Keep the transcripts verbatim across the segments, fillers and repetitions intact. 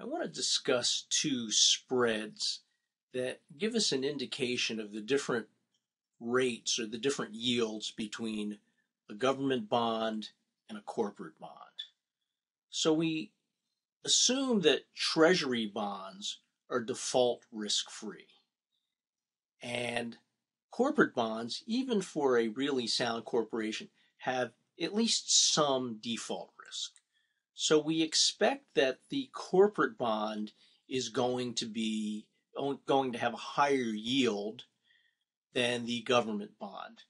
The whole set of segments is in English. I want to discuss two spreads that give us an indication of the different rates or the different yields between a government bond and a corporate bond. So we assume that Treasury bonds are default risk-free. And corporate bonds, even for a really sound corporation, have at least some default risk. So we expect that the corporate bond is going to be going to have a higher yield than the government bond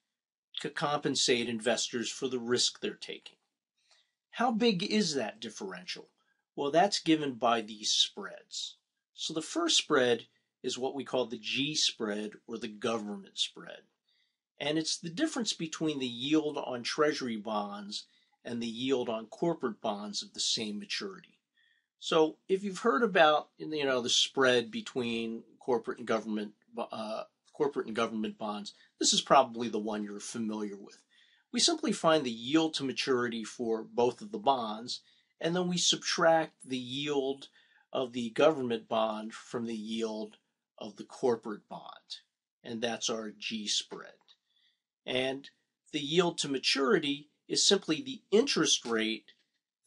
to compensate investors for the risk they're taking. How big is that differential? Well, that's given by these spreads. So the first spread is what we call the G-spread, or the government spread. And it's the difference between the yield on Treasury bonds and the yield on corporate bonds of the same maturity. So if you've heard about, you know, the spread between corporate and government uh, corporate and government bonds, this is probably the one you're familiar with. We simply find the yield to maturity for both of the bonds, and then we subtract the yield of the government bond from the yield of the corporate bond, and that's our G-spread. And the yield to maturity is simply the interest rate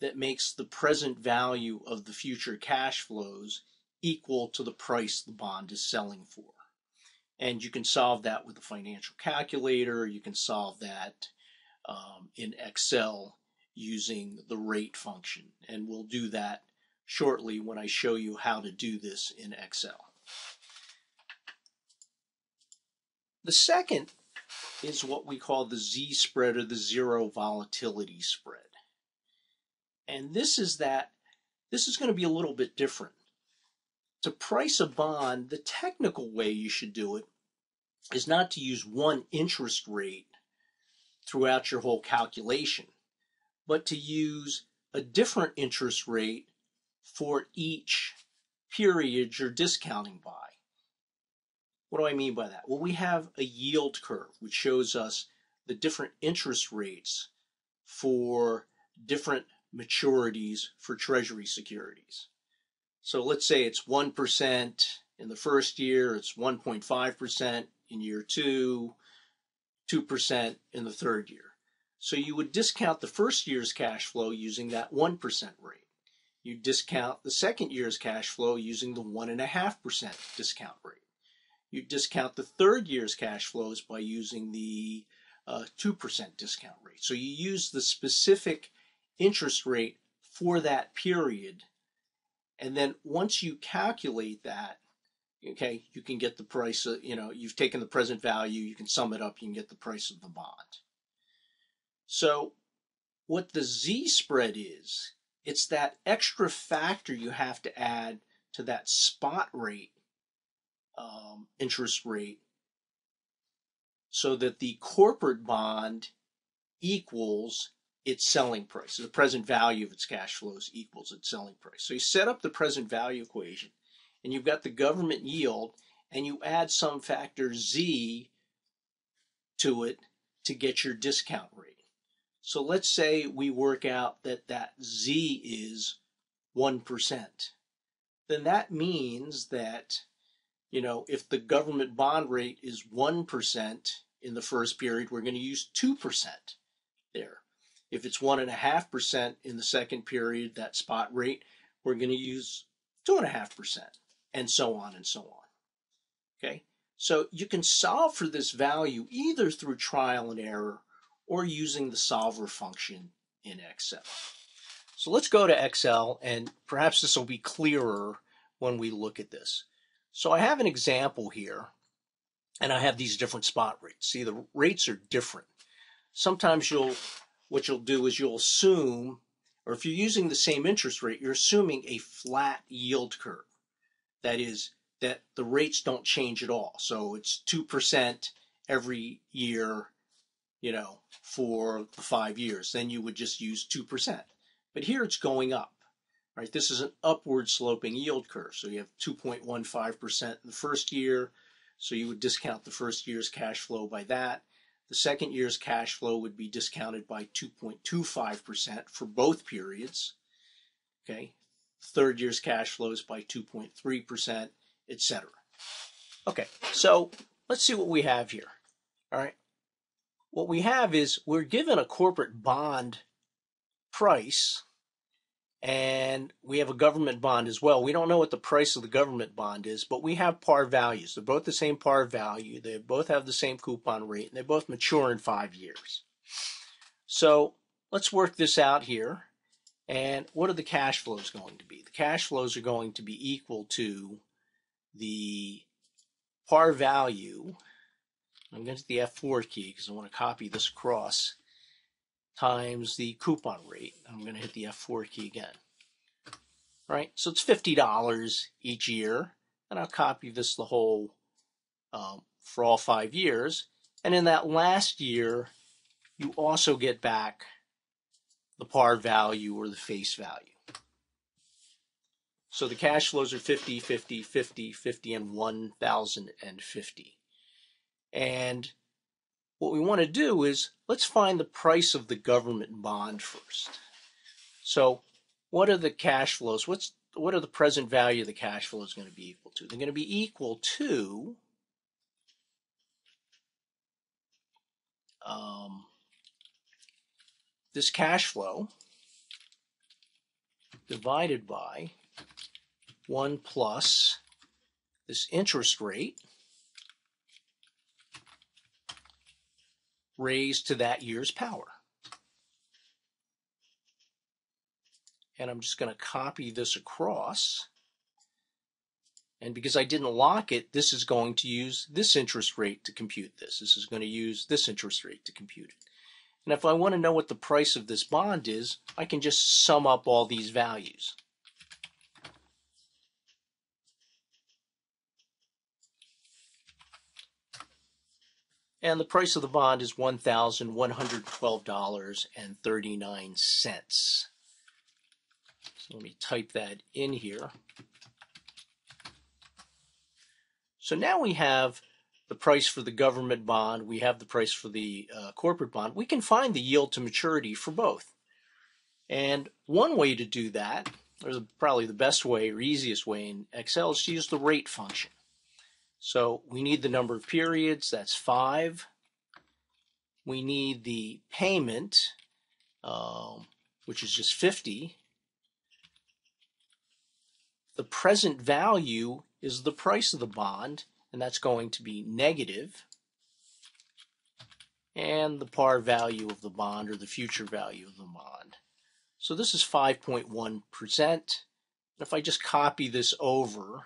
that makes the present value of the future cash flows equal to the price the bond is selling for. And you can solve that with a financial calculator. You can solve that um, in Excel using the rate function. And we'll do that shortly when I show you how to do this in Excel. The second is what we call the Z-spread, or the zero volatility spread. And this is that, this is going to be a little bit different. To price a bond, the technical way you should do it is not to use one interest rate throughout your whole calculation, but to use a different interest rate for each period you're discounting by. What do I mean by that? Well, we have a yield curve, which shows us the different interest rates for different maturities for Treasury securities. So let's say it's one percent in the first year, it's one point five percent in year two, two percent in the third year. So you would discount the first year's cash flow using that one percent rate. You discount the second year's cash flow using the one point five percent discount rate. You discount the third year's cash flows by using the uh, two percent discount rate. So you use the specific interest rate for that period, and then once you calculate that, okay, you can get the price of, you know, you've taken the present value, you can sum it up, you can get the price of the bond. So what the Z-spread is, it's that extra factor you have to add to that spot rate, um, interest rate, so that the corporate bond equals its selling price. So the present value of its cash flows equals its selling price. So you set up the present value equation, and you've got the government yield, and you add some factor Z to it to get your discount rate. So let's say we work out that that Z is one percent. Then that means that, you know, if the government bond rate is one percent in the first period, we're going to use two percent there. If it's one point five percent in the second period, that spot rate, we're going to use two point five percent, and so on and so on. Okay? So you can solve for this value either through trial and error or using the solver function in Excel. So let's go to Excel, and perhaps this will be clearer when we look at this. So I have an example here, and I have these different spot rates. See, the rates are different. Sometimes you'll What you'll do is you'll assume, or if you're using the same interest rate, you're assuming a flat yield curve. That is, that the rates don't change at all. So it's two percent every year, you know, for the five years. Then you would just use two percent. But here it's going up, right? This is an upward sloping yield curve. So you have two point one five percent in the first year. So you would discount the first year's cash flow by that. The second year's cash flow would be discounted by two point two five percent for both periods. Okay, third year's cash flows by two point three percent, et cetera. Okay, so let's see what we have here. All right. What we have is we're given a corporate bond price, and we have a government bond as well. We don't know what the price of the government bond is, but we have par values. They're both the same par value. They both have the same coupon rate, and they both mature in five years. So let's work this out here. And what are the cash flows going to be? The cash flows are going to be equal to the par value. I'm going to hit the F four key because I want to copy this across, times the coupon rate. I'm going to hit the F four key again. All right, so it's fifty dollars each year, and I'll copy this the whole um, for all five years. And in that last year, you also get back the par value or the face value. So the cash flows are fifty, fifty, fifty, fifty, and one thousand fifty. And what we want to do is let's find the price of the government bond first. So what are the cash flows? What's what are the present value of the cash flows going to be equal to? They're going to be equal to um, this cash flow divided by one plus this interest rate raised to that year's power. And I'm just going to copy this across. And because I didn't lock it, this is going to use this interest rate to compute this. This is going to use this interest rate to compute it. And if I want to know what the price of this bond is, I can just sum up all these values. And the price of the bond is one thousand one hundred twelve dollars and thirty-nine cents. So let me type that in here. So now we have the price for the government bond. We have the price for the uh, corporate bond. We can find the yield to maturity for both. And one way to do that, or probably the best way or easiest way in Excel, is to use the rate function. So we need the number of periods, that's five. We need the payment, um, which is just fifty. The present value is the price of the bond, and that's going to be negative. And the par value of the bond, or the future value of the bond. So this is five point one percent. And if I just copy this over,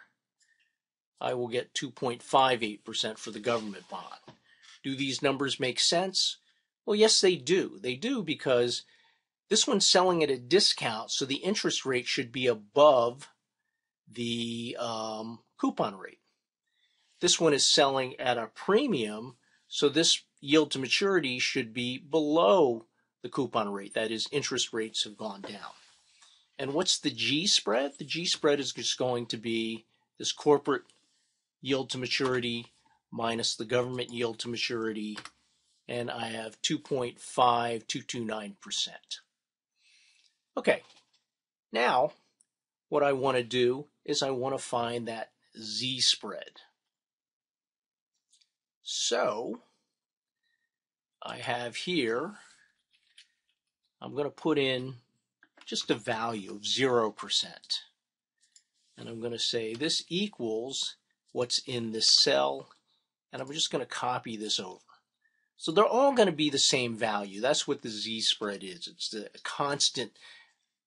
I will get two point five eight percent for the government bond. Do these numbers make sense? Well, yes, they do. They do because this one's selling at a discount, so the interest rate should be above the um, coupon rate. This one is selling at a premium, so this yield to maturity should be below the coupon rate. That is, interest rates have gone down. And what's the G-spread? The G-spread is just going to be this corporate yield to maturity minus the government yield to maturity, and I have two point five two two nine percent. Okay, now what I want to do is I want to find that Z-spread. So I have here, I'm going to put in just a value of zero percent. And I'm going to say this equals what's in this cell, and I'm just going to copy this over. So they're all going to be the same value. That's what the Z-spread is. It's the constant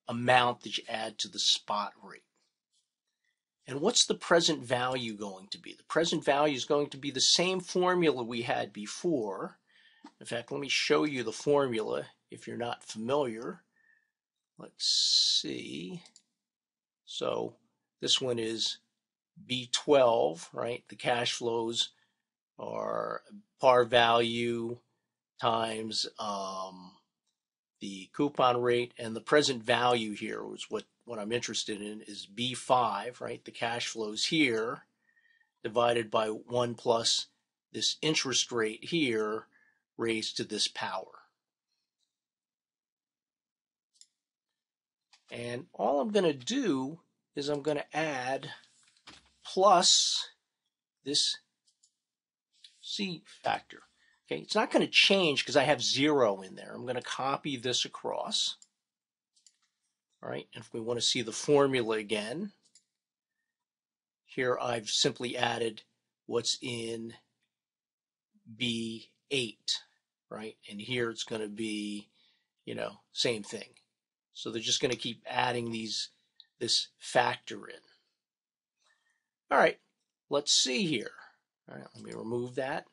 amount that you add to the spot rate. And what's the present value going to be? The present value is going to be the same formula we had before. In fact, let me show you the formula if you're not familiar. Let's see. So this one is B twelve, right? The cash flows are par value times um, the coupon rate, and the present value here was what, what I'm interested in is B five, right? The cash flows here divided by one plus this interest rate here raised to this power. And all I'm going to do is I'm going to add plus this C factor. Okay, it's not going to change because I have zero in there. I'm going to copy this across. All right, if we want to see the formula again, here I've simply added what's in B eight, right? And here it's going to be, you know, same thing. So they're just going to keep adding these, this factor in. All right, let's see here. All right, let me remove that.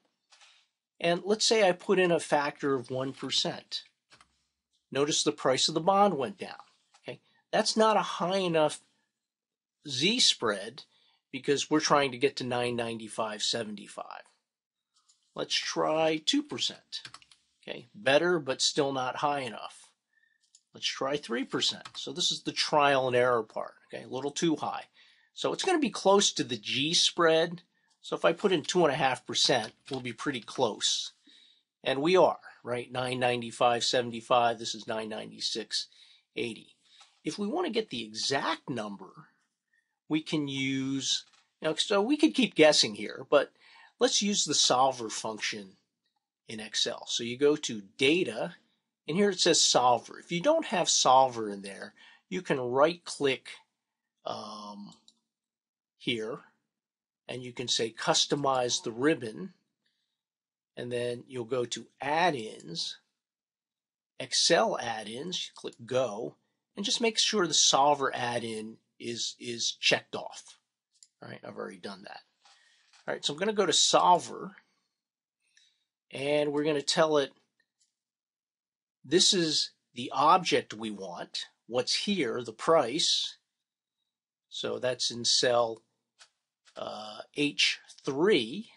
And let's say I put in a factor of one percent. Notice the price of the bond went down. Okay, that's not a high enough Z-spread because we're trying to get to nine ninety-five seventy-five. Let's try two percent. Okay, better but still not high enough. Let's try three percent. So this is the trial and error part. Okay, a little too high. So it's going to be close to the G-spread. So if I put in two point five percent, we'll be pretty close. And we are, right? nine ninety-five seventy-five, this is nine ninety-six eighty. If we want to get the exact number, we can use, you know, so we could keep guessing here, but let's use the solver function in Excel. So you go to Data, and here it says Solver. If you don't have Solver in there, you can right-click um, here, and you can say Customize the Ribbon, and then you'll go to Add-ins, Excel Add-ins, click Go, and just make sure the Solver add-in is, is checked off. All right, I've already done that. All right, so I'm going to go to Solver, and we're going to tell it this is the object we want, what's here, the price. So that's in cell uh, H three,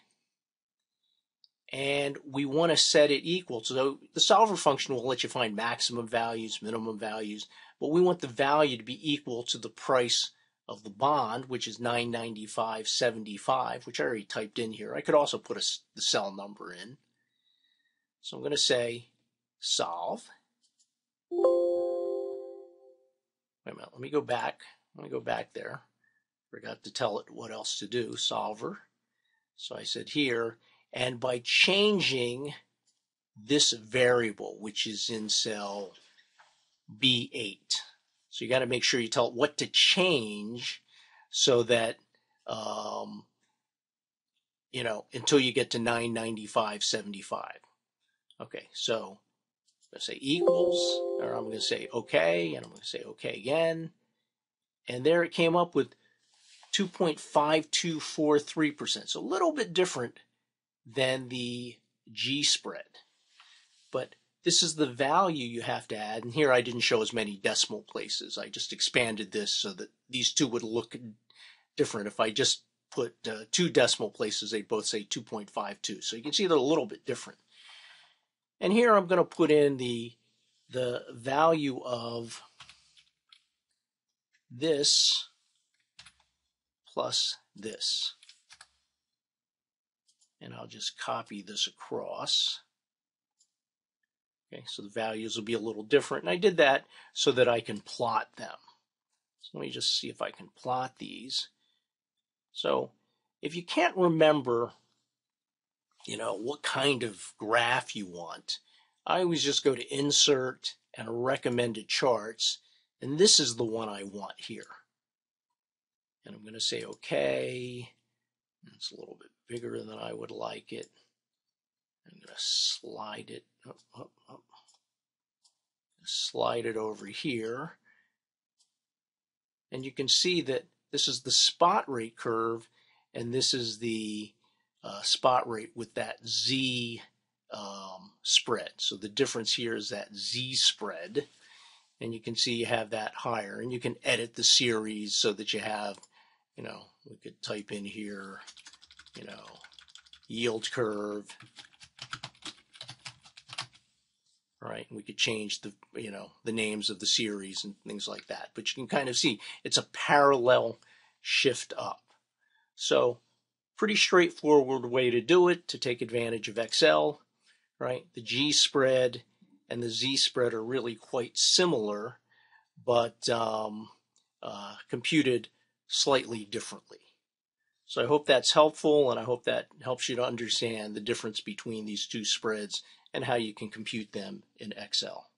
and we want to set it equal. So the solver function will let you find maximum values, minimum values, but we want the value to be equal to the price of the bond, which is nine ninety-five seventy-five, which I already typed in here. I could also put a, the cell number in. So I'm going to say solve. Wait a minute, let me go back. Let me go back there. Forgot to tell it what else to do, solver. So I said here, and by changing this variable, which is in cell B eight. So you got to make sure you tell it what to change so that, um, you know, until you get to nine ninety-five seventy-five. Okay, so I'm going to say equals, or I'm going to say okay, and I'm going to say okay again. And there it came up with two point five two four three percent. So a little bit different than the G spread. But this is the value you have to add. And here I didn't show as many decimal places. I just expanded this so that these two would look different. If I just put uh, two decimal places, they both say two point five two. So you can see they're a little bit different. And here I'm going to put in the, the value of this plus this. And I'll just copy this across. Okay, so the values will be a little different. And I did that so that I can plot them. So let me just see if I can plot these. So if you can't remember, you know, what kind of graph you want, I always just go to Insert and Recommended Charts. And this is the one I want here. And I'm going to say OK. It's a little bit bigger than I would like it. I'm going to slide it up, up, up. Slide it over here. And you can see that this is the spot rate curve, and this is the uh, spot rate with that Z um, spread. So the difference here is that Z spread. And you can see you have that higher. And you can edit the series so that you have, you know, we could type in here, you know, yield curve. All right, and we could change the, you know, the names of the series and things like that. But you can kind of see it's a parallel shift up. So pretty straightforward way to do it, to take advantage of Excel, right? The G spread and the Z spread are really quite similar. but um, uh, computed slightly differently. So I hope that's helpful, and I hope that helps you to understand the difference between these two spreads and how you can compute them in Excel.